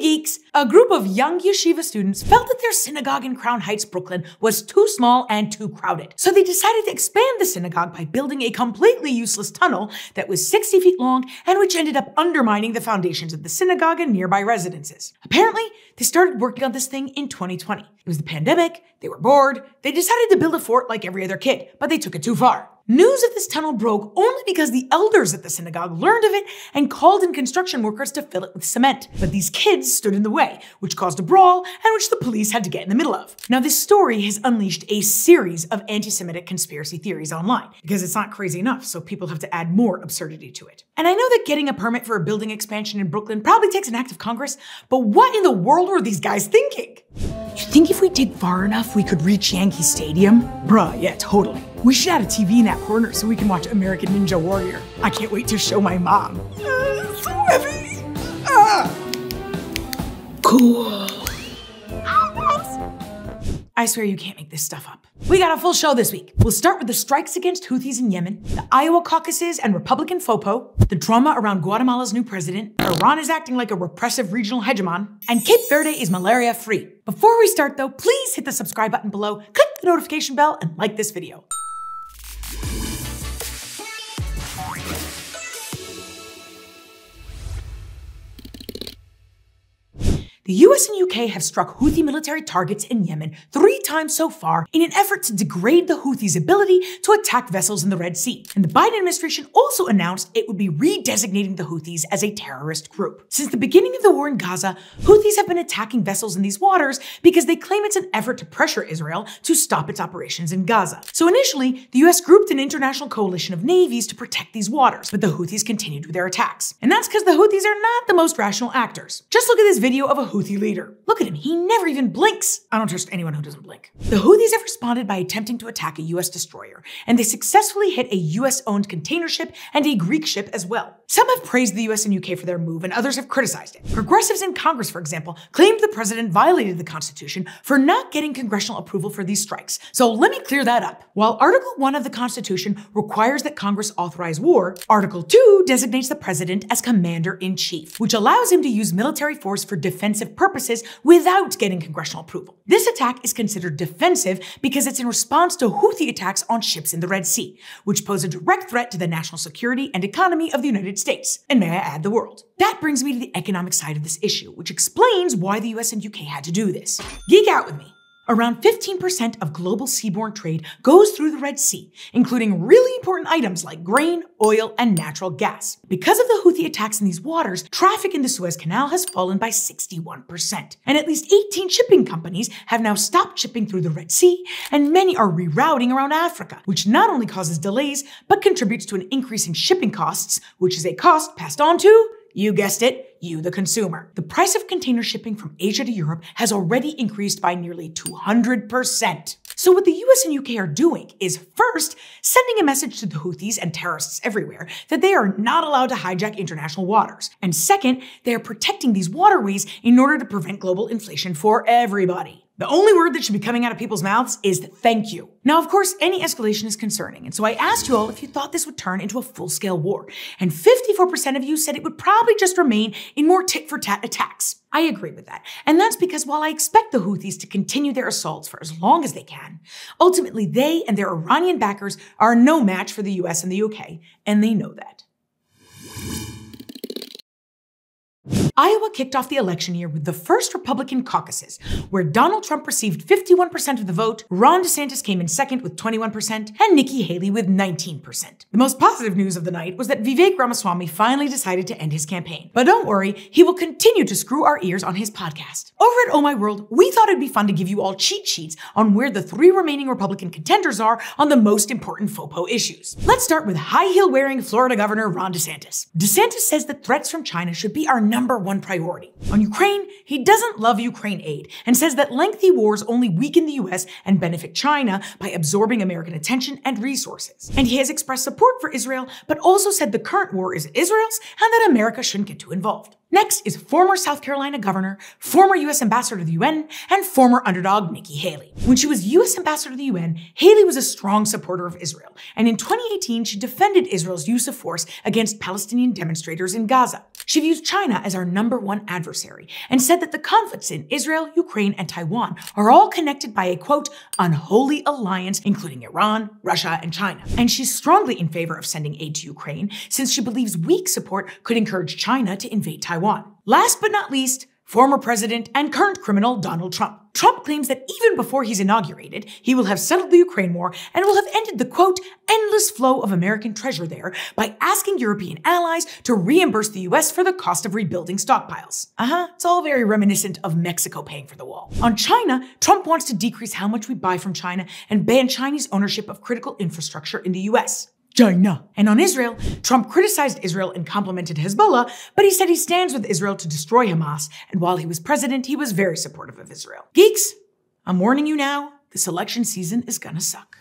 Hey geeks! A group of young yeshiva students felt that their synagogue in Crown Heights, Brooklyn was too small and too crowded. So they decided to expand the synagogue by building a completely useless tunnel that was 60 feet long and which ended up undermining the foundations of the synagogue and nearby residences. Apparently, they started working on this thing in 2020. It was the pandemic, they were bored, they decided to build a fort like every other kid, but they took it too far. News of this tunnel broke only because the elders at the synagogue learned of it and called in construction workers to fill it with cement. But these kids stood in the way, which caused a brawl and which the police had to get in the middle of. Now, this story has unleashed a series of anti-Semitic conspiracy theories online, because it's not crazy enough, so people have to add more absurdity to it. And I know that getting a permit for a building expansion in Brooklyn probably takes an act of Congress, but what in the world were these guys thinking? You think if we dig far enough, we could reach Yankee Stadium? Bruh, yeah, totally. We should add a TV in that corner so we can watch American Ninja Warrior. I can't wait to show my mom. It's so heavy. Cool. I swear you can't make this stuff up. We got a full show this week. We'll start with the strikes against Houthis in Yemen, the Iowa caucuses and Republican FOPO, the drama around Guatemala's new president, Iran is acting like a repressive regional hegemon, and Cape Verde is malaria-free. Before we start though, please hit the subscribe button below, click the notification bell, and like this video. The US and UK have struck Houthi military targets in Yemen 3 times so far in an effort to degrade the Houthis' ability to attack vessels in the Red Sea. And the Biden administration also announced it would be redesignating the Houthis as a terrorist group. Since the beginning of the war in Gaza, Houthis have been attacking vessels in these waters because they claim it's an effort to pressure Israel to stop its operations in Gaza. So initially, the US grouped an international coalition of navies to protect these waters, but the Houthis continued with their attacks. And that's because the Houthis are not the most rational actors. Just look at this video of a Houthi leader. Look at him, he never even blinks. I don't trust anyone who doesn't blink. The Houthis have responded by attempting to attack a US destroyer, and they successfully hit a US-owned container ship and a Greek ship as well. Some have praised the US and UK for their move, and others have criticized it. Progressives in Congress, for example, claimed the president violated the Constitution for not getting congressional approval for these strikes. So let me clear that up. While Article 1 of the Constitution requires that Congress authorize war, Article 2 designates the president as commander-in-chief, which allows him to use military force for defense purposes without getting congressional approval. This attack is considered defensive because it's in response to Houthi attacks on ships in the Red Sea, which pose a direct threat to the national security and economy of the United States, and may I add, the world. That brings me to the economic side of this issue, which explains why the US and UK had to do this. Geek out with me. Around 15% of global seaborne trade goes through the Red Sea, including really important items like grain, oil, and natural gas. Because of the Houthi attacks in these waters, traffic in the Suez Canal has fallen by 61%, and at least 18 shipping companies have now stopped shipping through the Red Sea, and many are rerouting around Africa, which not only causes delays, but contributes to an increase in shipping costs, which is a cost passed on to, you guessed it, you the consumer. The price of container shipping from Asia to Europe has already increased by nearly 200%. So what the US and UK are doing is first, sending a message to the Houthis and terrorists everywhere that they are not allowed to hijack international waters. And second, they are protecting these waterways in order to prevent global inflation for everybody. The only word that should be coming out of people's mouths is thank you. Now, of course, any escalation is concerning, and so I asked you all if you thought this would turn into a full-scale war, and 54% of you said it would probably just remain in more tit-for-tat attacks. I agree with that, and that's because while I expect the Houthis to continue their assaults for as long as they can, ultimately they and their Iranian backers are no match for the US and the UK, and they know that. Iowa kicked off the election year with the first Republican caucuses, where Donald Trump received 51% of the vote, Ron DeSantis came in second with 21%, and Nikki Haley with 19%. The most positive news of the night was that Vivek Ramaswamy finally decided to end his campaign. But don't worry, he will continue to screw our ears on his podcast. Over at Oh My World, we thought it'd be fun to give you all cheat sheets on where the 3 remaining Republican contenders are on the most important FOPO issues. Let's start with high-heel-wearing Florida Governor Ron DeSantis. DeSantis says that threats from China should be our number 1 priority. On Ukraine, he doesn't love Ukraine aid and says that lengthy wars only weaken the US and benefit China by absorbing American attention and resources. And he has expressed support for Israel, but also said the current war is Israel's and that America shouldn't get too involved. Next is former South Carolina governor, former U.S. ambassador to the UN, and former underdog Nikki Haley. When she was U.S. ambassador to the UN, Haley was a strong supporter of Israel, and in 2018 she defended Israel's use of force against Palestinian demonstrators in Gaza. She views China as our #1 adversary, and said that the conflicts in Israel, Ukraine, and Taiwan are all connected by a, quote, unholy alliance including Iran, Russia, and China. And she's strongly in favor of sending aid to Ukraine, since she believes weak support could encourage China to invade Taiwan. Last but not least, former president and current criminal Donald Trump. Trump claims that even before he's inaugurated, he will have settled the Ukraine war and will have ended the, quote, endless flow of American treasure there by asking European allies to reimburse the US for the cost of rebuilding stockpiles. It's all very reminiscent of Mexico paying for the wall. On China, Trump wants to decrease how much we buy from China and ban Chinese ownership of critical infrastructure in the US. China. And on Israel, Trump criticized Israel and complimented Hezbollah, but he said he stands with Israel to destroy Hamas, and while he was president, he was very supportive of Israel. Geeks, I'm warning you now, this election season is gonna suck.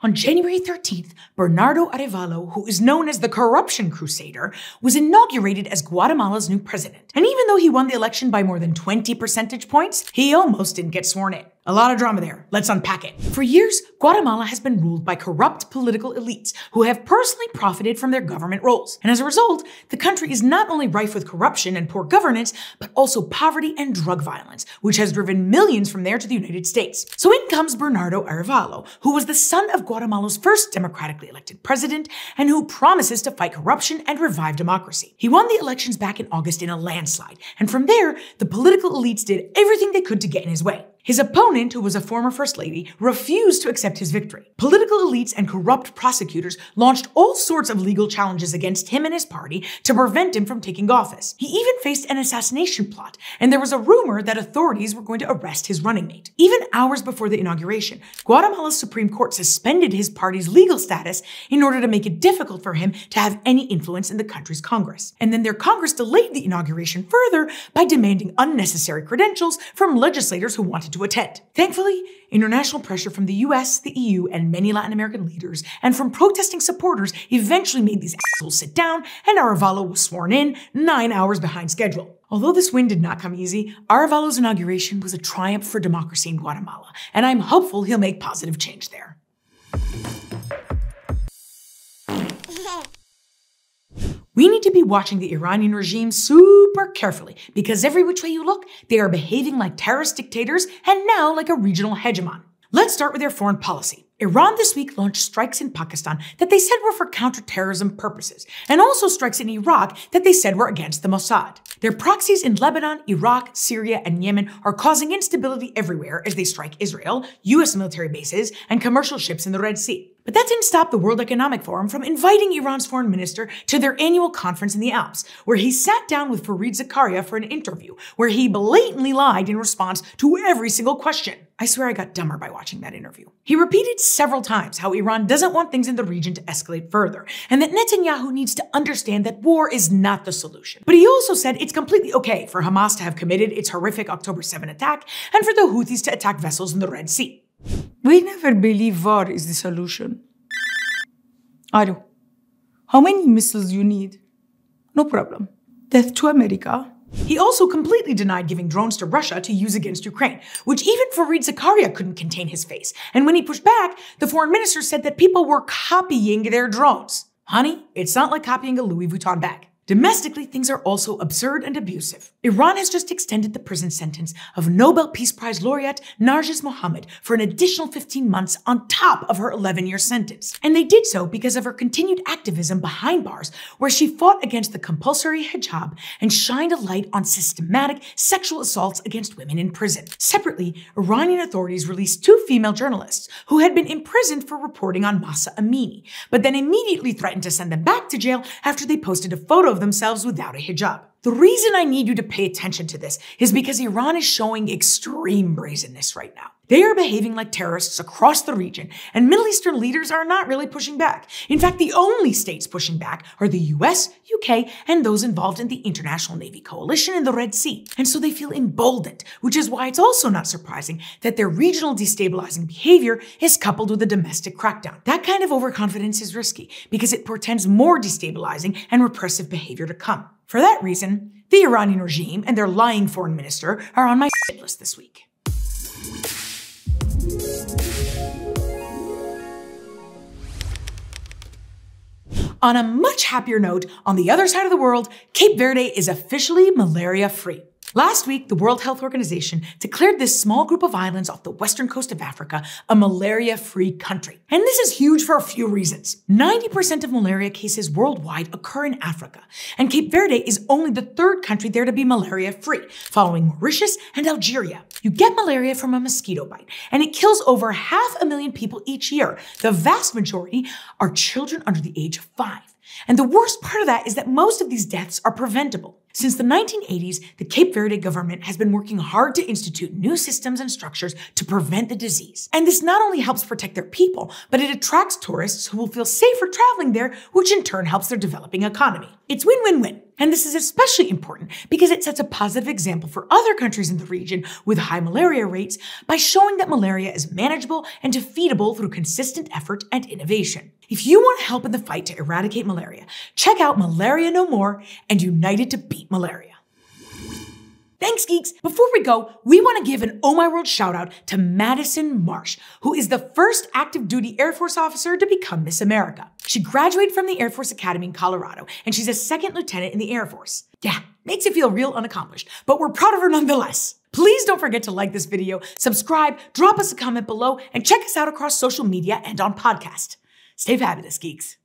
On January 13th, Bernardo Arevalo, who is known as the Corruption Crusader, was inaugurated as Guatemala's new president. And even though he won the election by more than 20 percentage points, he almost didn't get sworn in. A lot of drama there. Let's unpack it. For years, Guatemala has been ruled by corrupt political elites who have personally profited from their government roles. And as a result, the country is not only rife with corruption and poor governance, but also poverty and drug violence, which has driven millions from there to the United States. So in comes Bernardo Arevalo, who was the son of Guatemala's first democratically elected president and who promises to fight corruption and revive democracy. He won the elections back in August in a landslide, and from there, the political elites did everything they could to get in his way. His opponent, who was a former first lady, refused to accept his victory. Political elites and corrupt prosecutors launched all sorts of legal challenges against him and his party to prevent him from taking office. He even faced an assassination plot, and there was a rumor that authorities were going to arrest his running mate. Even hours before the inauguration, Guatemala's Supreme Court suspended his party's legal status in order to make it difficult for him to have any influence in the country's Congress. And then their Congress delayed the inauguration further by demanding unnecessary credentials from legislators who wanted to attend. Thankfully, international pressure from the US, the EU, and many Latin American leaders, and from protesting supporters, eventually made these assholes sit down, and Arevalo was sworn in 9 hours behind schedule. Although this win did not come easy, Arevalo's inauguration was a triumph for democracy in Guatemala, and I'm hopeful he'll make positive change there. We need to be watching the Iranian regime super carefully, because every which way you look, they are behaving like terrorist dictators and now like a regional hegemon. Let's start with their foreign policy. Iran this week launched strikes in Pakistan that they said were for counterterrorism purposes, and also strikes in Iraq that they said were against the Mossad. Their proxies in Lebanon, Iraq, Syria, and Yemen are causing instability everywhere as they strike Israel, US military bases, and commercial ships in the Red Sea. But that didn't stop the World Economic Forum from inviting Iran's foreign minister to their annual conference in the Alps, where he sat down with Fareed Zakaria for an interview, where he blatantly lied in response to every single question. I swear I got dumber by watching that interview. He repeated several times how Iran doesn't want things in the region to escalate further, and that Netanyahu needs to understand that war is not the solution. But he also said it's completely okay for Hamas to have committed its horrific October 7 attack, and for the Houthis to attack vessels in the Red Sea. We never believe war is the solution. Aro, how many missiles you need? No problem. Death to America. He also completely denied giving drones to Russia to use against Ukraine, which even Fareed Zakaria couldn't contain his face. And when he pushed back, the foreign minister said that people were copying their drones. Honey, it's not like copying a Louis Vuitton bag. Domestically, things are also absurd and abusive. Iran has just extended the prison sentence of Nobel Peace Prize laureate Narges Mohammadi for an additional 15 months on top of her 11-year sentence. And they did so because of her continued activism behind bars, where she fought against the compulsory hijab and shined a light on systematic sexual assaults against women in prison. Separately, Iranian authorities released 2 female journalists who had been imprisoned for reporting on Masa Amini, but then immediately threatened to send them back to jail after they posted a photo of themselves without a hijab. The reason I need you to pay attention to this is because Iran is showing extreme brazenness right now. They are behaving like terrorists across the region, and Middle Eastern leaders are not really pushing back. In fact, the only states pushing back are the US, UK, and those involved in the International Navy Coalition in the Red Sea. And so they feel emboldened, which is why it's also not surprising that their regional destabilizing behavior is coupled with a domestic crackdown. That kind of overconfidence is risky because it portends more destabilizing and repressive behavior to come. For that reason, the Iranian regime and their lying foreign minister are on my shit list this week. On a much happier note, on the other side of the world, Cape Verde is officially malaria-free. Last week, the World Health Organization declared this small group of islands off the western coast of Africa a malaria-free country. And this is huge for a few reasons. 90% of malaria cases worldwide occur in Africa, and Cape Verde is only the third country there to be malaria-free, following Mauritius and Algeria. You get malaria from a mosquito bite, and it kills over 500,000 people each year. The vast majority are children under the age of 5. And the worst part of that is that most of these deaths are preventable. Since the 1980s, the Cape Verde government has been working hard to institute new systems and structures to prevent the disease. And this not only helps protect their people, but it attracts tourists who will feel safer traveling there, which in turn helps their developing economy. It's win-win-win. And this is especially important because it sets a positive example for other countries in the region with high malaria rates by showing that malaria is manageable and defeatable through consistent effort and innovation. If you want help in the fight to eradicate malaria, check out Malaria No More and United to Beat Malaria. Thanks, geeks! Before we go, we want to give an Oh My World shout-out to Madison Marsh, who is the first active-duty Air Force officer to become Miss America. She graduated from the Air Force Academy in Colorado, and she's a second lieutenant in the Air Force. Yeah, makes you feel real unaccomplished, but we're proud of her nonetheless. Please don't forget to like this video, subscribe, drop us a comment below, and check us out across social media and on podcast. Stay fabulous, geeks!